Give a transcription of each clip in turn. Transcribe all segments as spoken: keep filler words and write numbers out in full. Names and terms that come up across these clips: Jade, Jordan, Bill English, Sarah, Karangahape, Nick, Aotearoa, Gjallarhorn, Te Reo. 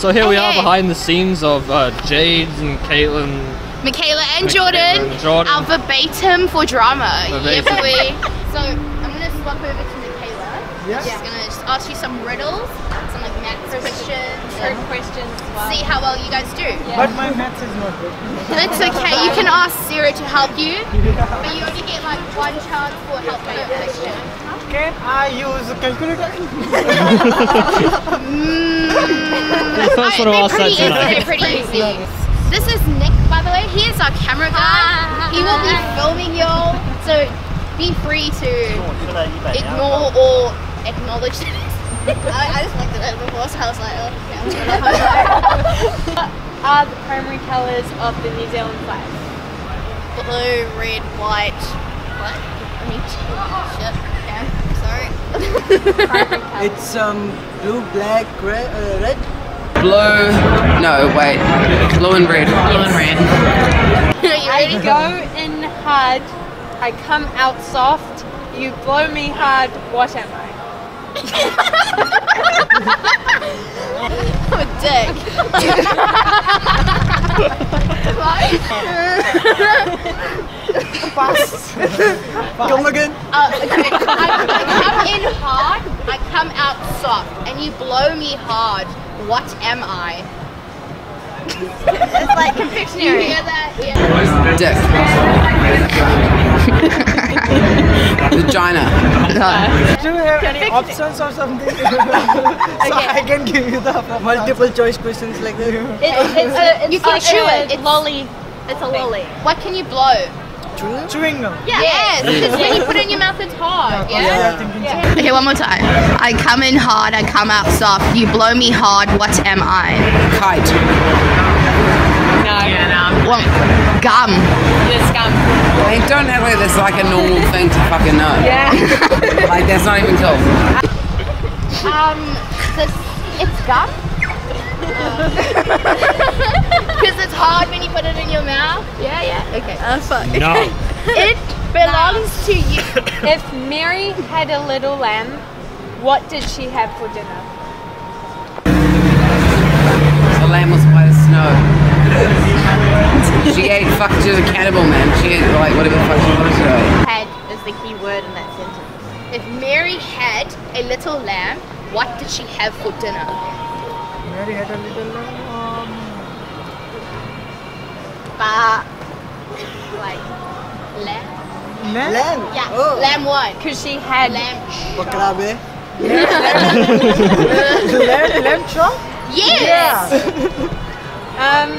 So here okay. we are behind the scenes of uh, Jade and Caitlin, Michaela and Jordan, and Jordan. Our verbatim for drama. Verbatim. Yeah, we, so I'm gonna swap over to Michaela. Yeah. She's gonna just ask you some riddles, some like math questions, trick questions. As well. See how well you guys do. Yeah. But my maths is not good. That's okay. You can ask Sarah to help you, but you only get like one chance for help with your question. Can I use a calculator? mm, I, they're, pretty easy, they're pretty easy. This is Nick, by the way. He is our camera guy. Hi. He will be filming y'all, so be free to ignore or acknowledge this. I, I just looked at it before, so I was like, oh, okay, I'm gonna have What are the primary colours of the New Zealand flag? Blue, red, white. What? I mean, shit. It's um blue, black, red, uh, red. Blue. No, wait. Blue and red. Blue and red. I go in hard. I come out soft. You blow me hard. What am I? I'm a dick. Fast. Come again. Uh, okay. I, I come in hard. I come out soft, and you blow me hard. What am I? It's like confectionery. You hear that? Yeah. Dick. Vagina. Do you have any options or something? So okay. I can give you the multiple choice questions like that. It, it's a, it's you can chew it. It's lolly. It's a lolly. What can you blow? Chewing gum. Yeah. Yes, because when you put it in your mouth, it's hard. Yeah. Yeah. Yeah. Okay, one more time. I come in hard. I come out soft. You blow me hard. What am I? Kite. No. Yeah, no. Well, gum. Yes, gum. They don't have it. That's like a normal thing to fucking know. Yeah. Like that's not even cool. Um, this, it's gum. Because it's hard when you put it in your mouth. Yeah, yeah. Okay. Uh, fuck. No. It belongs no. to you. If Mary had a little lamb, what did she have for dinner? The lamb was white as snow. She ate fuck to the cannibal man. She ate like whatever the fuck she wanted to eat. Had is the key word in that sentence. If Mary had a little lamb, what did she have for dinner? Mary had a little lamb. Um, Bah. Like lamb. Lamb? Lamb? Yeah. Oh. Lamb one. Because she had lamb chop. Bakrabe. Yeah. Lamb, lamb chop? Yes. Yeah. um,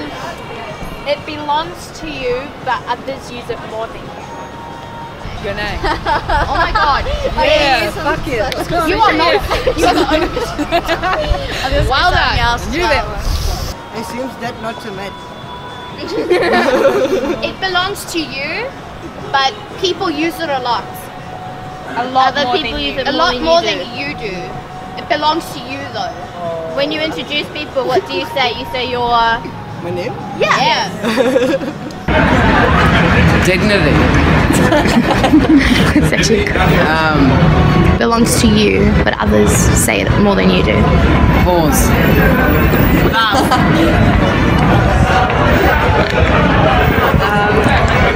it belongs to you, but others use it more than you. Your name. Oh my god. Yeah, yeah. Fuck it. Yeah. You are not. You are the only person. Well done. Knew that. It seems that not to match. It belongs to you, but people use it a lot. A lot Other more people than use you. It a lot more than you do. It belongs to you though. Oh. When you introduce people, what do you say? You say your. My name? Yeah. yeah. Dignity. It's actually cool. Um, belongs to you, but others say it more than you do. Pause. um,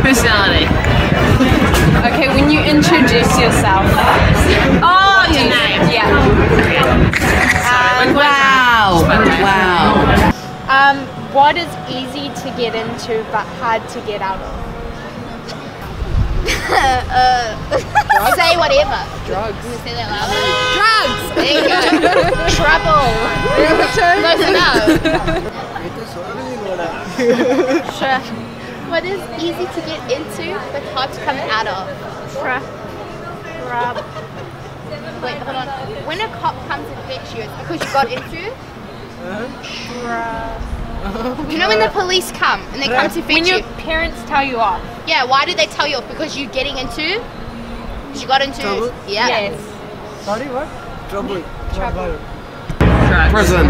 personality. Okay, when you introduce yourself. Oh, your name. Yeah. Um, wow. Wow. Um, what is easy to get into but hard to get out of? uh, say whatever. Drugs. Can you say that louder? Drugs! There you go. Trouble. Close enough. Sure. What is easy to get into but hard to come out of? Tra. Trab. Wait, hold on. When a cop comes and fetch you, it's because you got into? Tra. You know when the police come and they come to fetch you? When your parents tell you off. Yeah, why do they tell you off? Because you're getting into? Because you got into... Trouble? Yeah. Yes. Sorry, what? Trouble. Trouble. Trouble. Prison.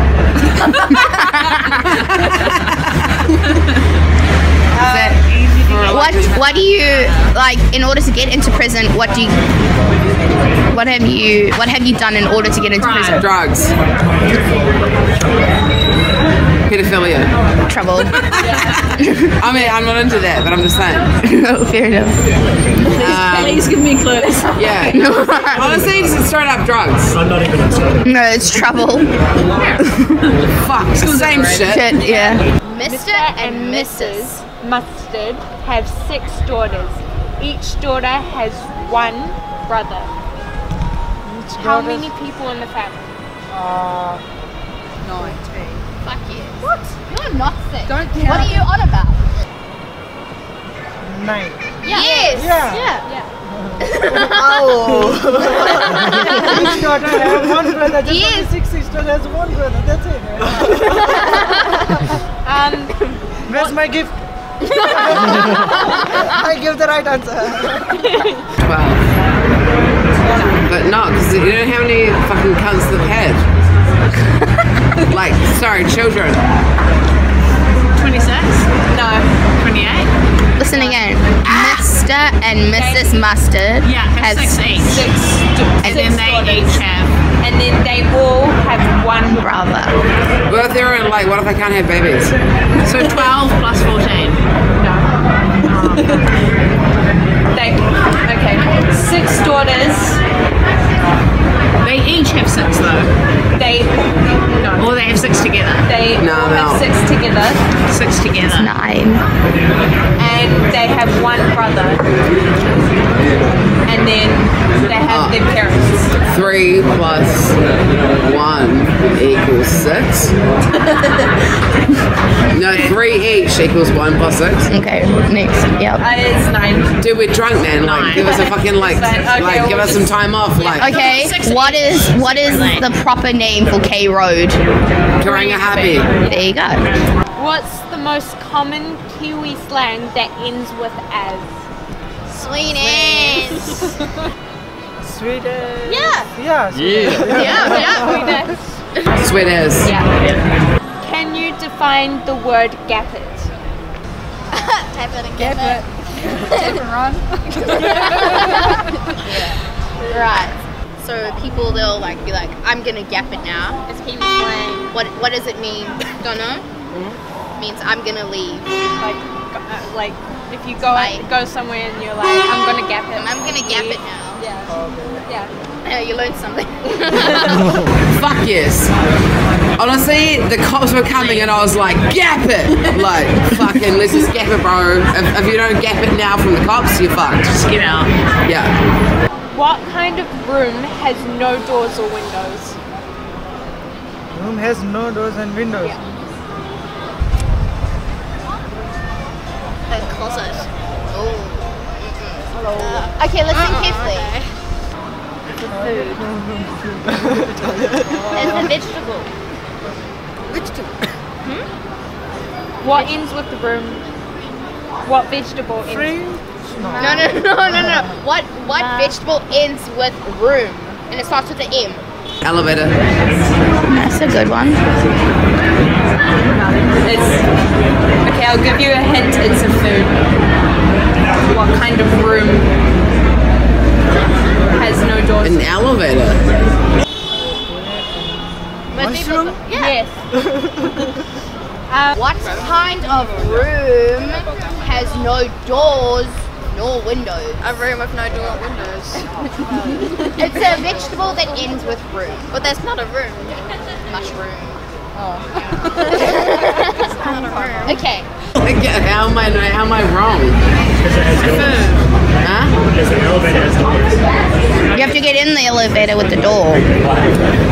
Is that easy to get What What do you like in order to get into prison? What do you What have you What have you done in order to get into Crime. prison? Drugs. Pedophilia. Trouble. I mean, I'm not into that, but I'm just saying. Oh, fair enough. Um, Please give me clues. Yeah. No. Honestly, just straight up drugs. I'm not even into it. No, it's trouble. Fuck. It's the same shit. shit. Yeah. Mister and Missus Mustard have six daughters. Each daughter has one brother. Each How daughter? many people in the family? Uh, nine. Fuck yes. What? You're not sick. Don't count. What are you on about? Mate. Yeah. Yes. Yeah. Yeah. yeah. Oh. Each daughter has one brother. Just yes. Like six sisters has one brother. That's it. um. Where's my gift? I give the right answer. Wow. But not because you don't have any fucking cunts that had. Like, sorry, children. twenty-six? No. twenty-eight? Listen again. Ah. Mister and Missus They, Mustard yeah, have six each. Six, and six then they daughters. each have. And then they all have one brother. Well, if they were like, what if I can't have babies? So twelve plus fourteen. No. They, okay. Six daughters. They each have six though. They no. Or they have six together. They no, all no. have six together. Six together. It's nine. And they have one brother. And then they have oh. their parents. Three plus one equals six. No, three each equals one plus six. Okay, next. Yep. Uh, it's nine. Dude, we're drunk, man. Like, nine. give us a fucking like, like, okay, like we'll give us some time off. Yeah. Like, okay. Six what is what is the proper name for K Road? Karangahape. There you go. What's the most common Kiwi slang that ends with as? Sweeties. Sweeties. Yeah. Yeah. Yeah. Yeah. Yeah. Sweeties. Yeah. Can you define the word gap it? Tap it and gap it. Tap it run. Yeah. Right. So people, they'll like be like, I'm gonna gap it now. It's Kiwi slang. What What does it mean? Don't know. Mm-hmm. It means I'm gonna leave. Like, uh, like if you go like, out, go somewhere and you're like, I'm gonna gap it. I'm gonna gap it now. Yeah. Oh, yeah. Yeah. You learned something. Fuck yes. Honestly, the cops were coming and I was like, gap it! Like, fucking, let's just gap it, bro. If, if you don't gap it now from the cops, you're fucked. Just get out. Yeah. What kind of room has no doors or windows? Room has no doors and windows? Yeah. A closet. Oh. Hello. Uh, okay, let's think carefully. Uh, okay. It's a vegetable. Hmm? What ends with the room? What vegetable Free? ends? No. no, no, no, no, no. What what uh, vegetable ends with room? And it starts with an M. Elevator. That's a good one. It's, okay, I'll give you a hint. It's a food. What kind of room has no doors? An elevator. Mushroom? Yeah. Yes. um, what kind of room has no doors nor windows? A room with no door or windows. It's a vegetable that ends with room. But that's not a room. Mushroom. Oh. It's not a room. Okay. Okay. How am I? How am I wrong? Huh? You have to get in the elevator with the door. What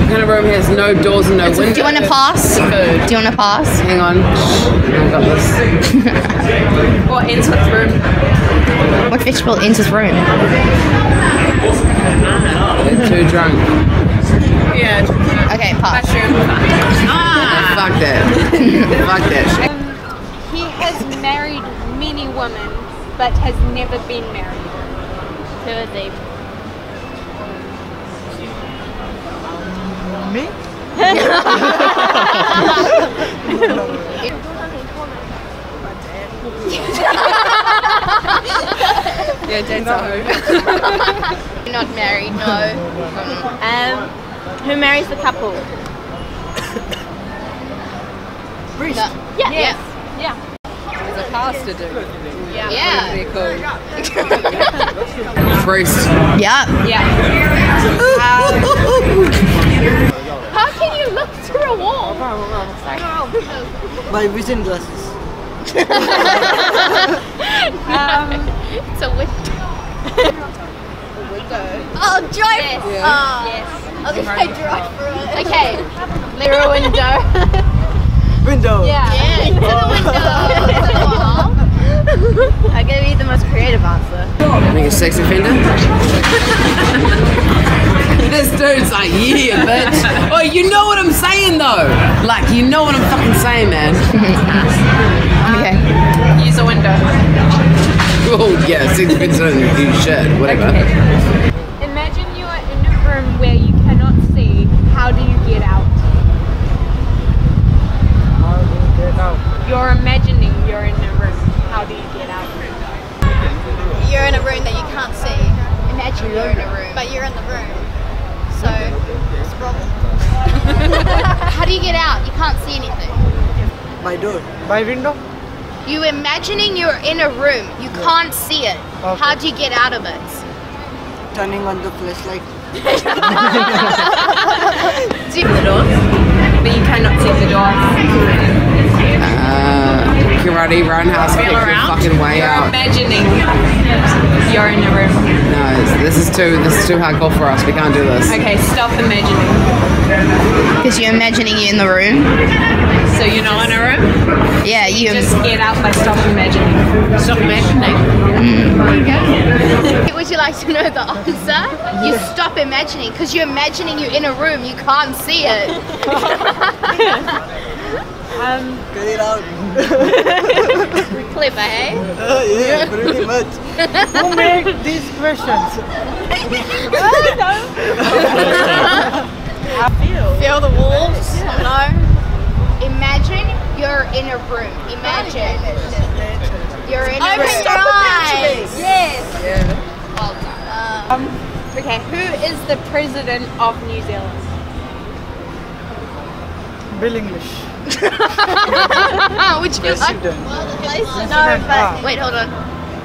kind of room has no doors and no it's, windows? Do you want to pass? Food. Do you want to pass? Hang on. I've got this. What ends with room? What vegetable ends with room? They're too drunk. Yeah. Okay, pass. Mushroom. Ah. Fuck that. Fuck that. Um, he has married many women, but has never been married. Who are they? Me? Yeah, Jade's no. at home. You're not married, no. Um, who marries the couple? Bruce. No. Yeah. Yes. Yeah. There's a task to do. Yeah. Yeah. They're cool. Bruce. Yeah. Yeah. Um, how can you look through a wall? My vision glasses. um, it's a window. A window. Oh, drive. Yes. Yeah. Oh. Yes. I was gonna say drive for it. Okay. Through a window. Window. Yeah. Yeah. Into the window. I'm gonna be the most creative answer. Being a sex offender. This dude's like, yeah, bitch. Oh, you know what I'm saying though. Like, you know what I'm fucking saying, man. Okay. Use a window. Oh yeah, six bits on you shit, whatever. Okay. Imagine you are in a room where you cannot see. How do you get out? How do you get out? You're imagining you're in a room. How do you get out? You're in a room that you can't see. Imagine you're in a room. But you're in the room. So, it's a problem. How do you get out? You can't see anything. By door. By window? You imagining you're in a room, you yeah. can't see it. Okay. How do you get out of it? Turning on the flashlight. Do you the doors, but you cannot see the doors. Uh, karate, roundhouse, kick your fucking way you're out. Imagining you're in a room. No, this is too. This is too hardcore for us. We can't do this. Okay, stop imagining. Because you're imagining you're in the room. So you're not in a room? Yeah, you just get out by stop imagining. Stop imagining. Mm. Okay. Would you like to know the answer? You stop imagining because you're imagining you're in a room, you can't see it. um, get it out. Clever, eh? Uh, yeah, pretty much. Who made these questions? I feel. Feel the walls? Yeah. No. Imagine you're in a room. Imagine you're in a room. Open your eyes. Yes. Yeah. Well done. Um, okay, who is the president of New Zealand? Bill English. Would you like? No, but wait, hold on.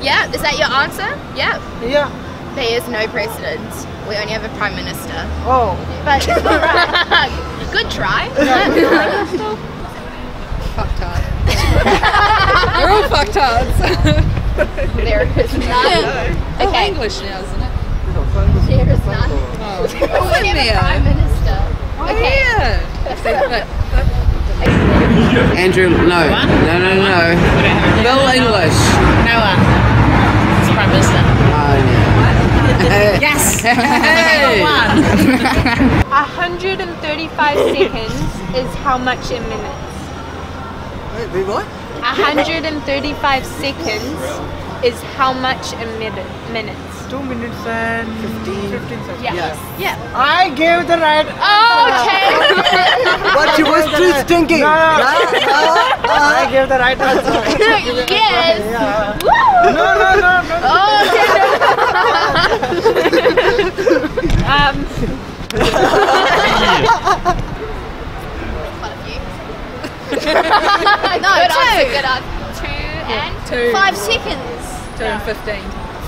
Yeah, is that your answer? Yeah. Yeah. There is no president. We only have a prime minister. Oh. But alright. Good try. Fucktard. We're all fucktards. There it is. None. Okay. Oh, English now, isn't it? There is none. Oh. What's in there? Prime Minister. Oh, okay. Yeah. Andrew, no. One? No, no, no. no. Bill English. No one. It's Prime Minister. Oh, no. Yes! Hey. Number one. one hundred thirty-five seconds is how much in minutes? Wait, what? one hundred thirty-five seconds is how much in minutes? two minutes and fifteen seconds. Yeah. Yes. Yeah. I gave the right answer. Oh, okay. But she was just thinking. No, no. uh, uh, I gave the right answer. Yes. Yeah. Woo. No, no, no. no. Oh, okay. um. No, good answer, good answer. Two and two. Five seconds. Two and fifteen.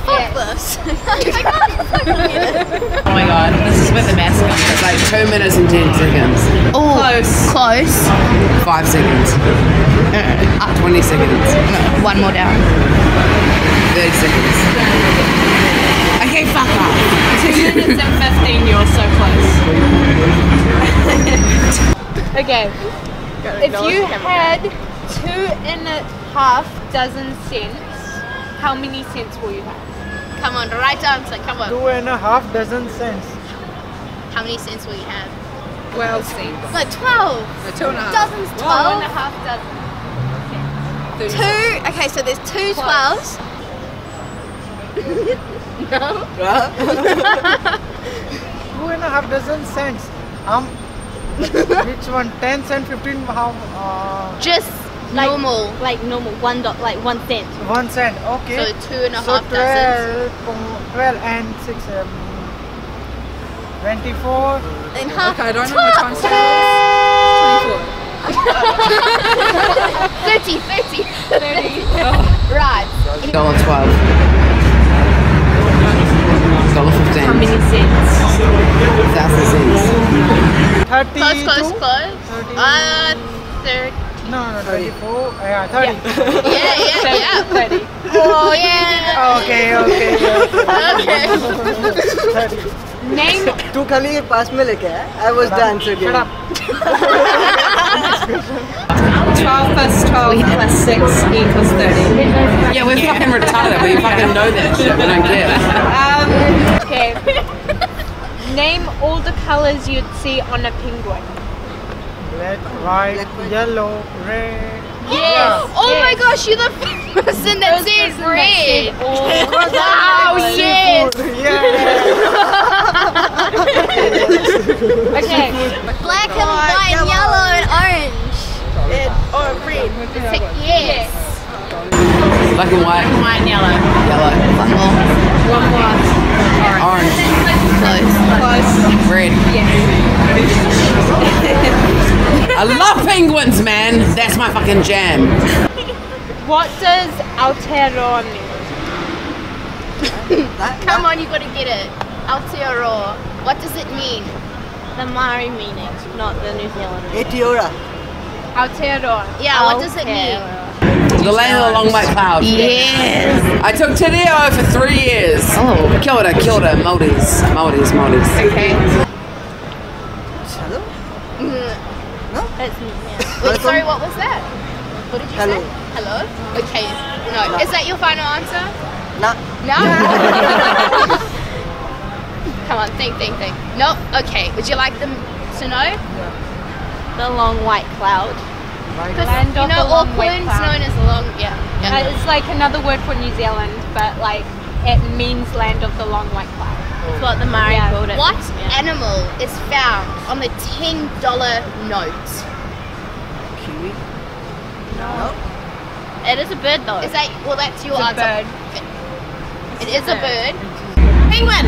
Fuck this. I can't. Oh my god, this is with a mask. It's like two minutes and ten seconds. Oh, close. Close. Five seconds. Uh, Up twenty seconds. No, one more down. Thirty seconds. Okay, fuck off. two minutes and fifteen, you're so close. Okay. If you had two and a half dozen cents, how many cents will you have? Come on, right answer, come on. Two and a half dozen cents. How many cents will you have? Twelve cents. No, twelve. No, two and a half. Dozens, twelve. Two and a half dozen. Okay. Two, okay, so there's two twelves. No. Two and a half dozen cents. Um, which one? Ten cent, fifteen. How? Uh, Just like, normal, like normal, one dot, like one cent. One cent, okay. So two and a so half twelve, dozens. Twelve and six, um, twenty-four. And half. Okay, I don't know the concept. Twenty-four. thirty, thirty, thirty. Oh. Right. Dollar twelve. Dollar fifteen. How many cents? Thousand cents. Thirty. Close, close, close. thirty. Uh, thirty. No, no, thirty-four. Yeah, thirty. Yeah, yeah, yeah. yeah. Thirty. Oh yeah. Okay, okay. Yeah. Okay. thirty. Name. Tu khali pass me leke hai. I was dancing. Shut up. twelve plus twelve plus six equals thirty. Yeah, we're fucking retarded. We fucking know that shit. We don't care. Um, okay. Name all the colors you'd see on a penguin. Black, white, Black, yellow, red. Yes. yes! Oh yes. my gosh, you're the person that says red! Oh shit! Okay. Black and white, yellow, yellow and orange. Red or green. Yes. Black and white. Black and white and yellow. Yellow. One more. One more. Orange. Orange. Close. Close. Red. Yes. I love penguins, man! That's my fucking jam! What does Aotearoa mean? Come on, you gotta get it. Aotearoa. What does it mean? The Maori meaning, not the New Zealand meaning. Aotearoa. Aotearoa. Yeah, what does it mean? The land of the long white cloud. Yes! I took Te Reo for three years. Oh. Kia ora, kia ora, Māoris. Māoris, Māoris. Okay. That's, yeah. Wait, sorry, what was that? What did you Hello. say? Hello? Okay, no. no. Is that your final answer? No. No? Come on, think, think, think. Nope, okay. Would you like them to know? Yeah. The long white cloud. Because, you know, Auckland's known as long, yeah. yeah. Uh, it's like another word for New Zealand, but like, it means land of the long white cloud. It's what the Maori yeah. called it. What yeah. animal is found on the ten dollar note? Kiwi. No. It is a bird though. Is that well? That's your it's answer. A bird. It it's is a bird. bird. Penguin.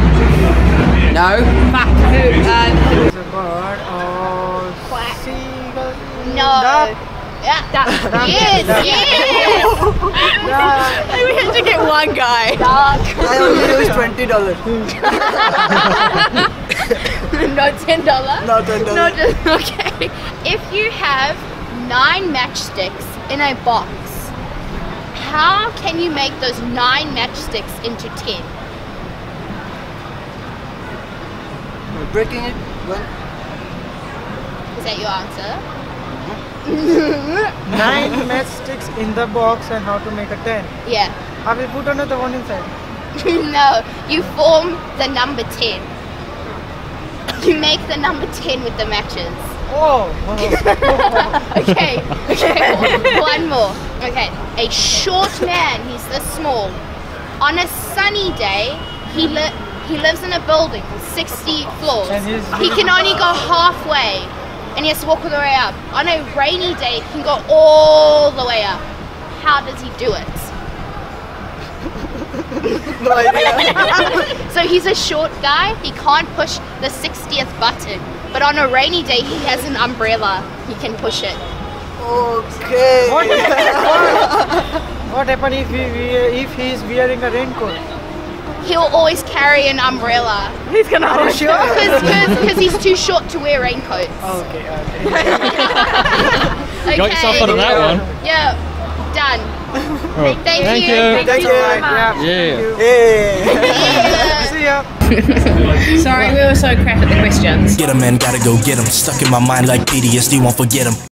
No. Fuck. Uh, it's a bird or quack. Seagull. No. Duck. Yeah. Duck. Duck. Yes. Duck. Yes. Duck. We had to get one guy. Duck. I only lose twenty dollars. No ten dollars. No ten dollars. No, okay. If you have nine matchsticks in a box, how can you make those nine matchsticks into ten? We're breaking it. What? Is that your answer? Nine matchsticks in the box and how to make a ten. Yeah. I will put another one inside. No, you form the number ten. You make the number ten with the matches. Oh. okay. Okay. One more. Okay. A short man. He's this small. On a sunny day, he li he lives in a building with sixty floors. He can only go halfway. And he has to walk all the way up. On a rainy day, he can go all the way up. How does he do it? No idea. So he's a short guy. He can't push the sixtieth button. But on a rainy day, he has an umbrella. He can push it. Okay. What, what happens if he if he is wearing a raincoat? He'll always carry an umbrella. He's gonna Are you sure? Because he's too short to wear raincoats. Okay, okay. Okay. Got yourself out of that one. Yeah, done. Right. Thank, Thank you. you. Thank, Thank you. you. Yeah. Yeah. yeah. See ya. Sorry, we were so crap at the questions. Get 'em, man, gotta go get 'em. Stuck in my mind like P T S D, won't forget 'em.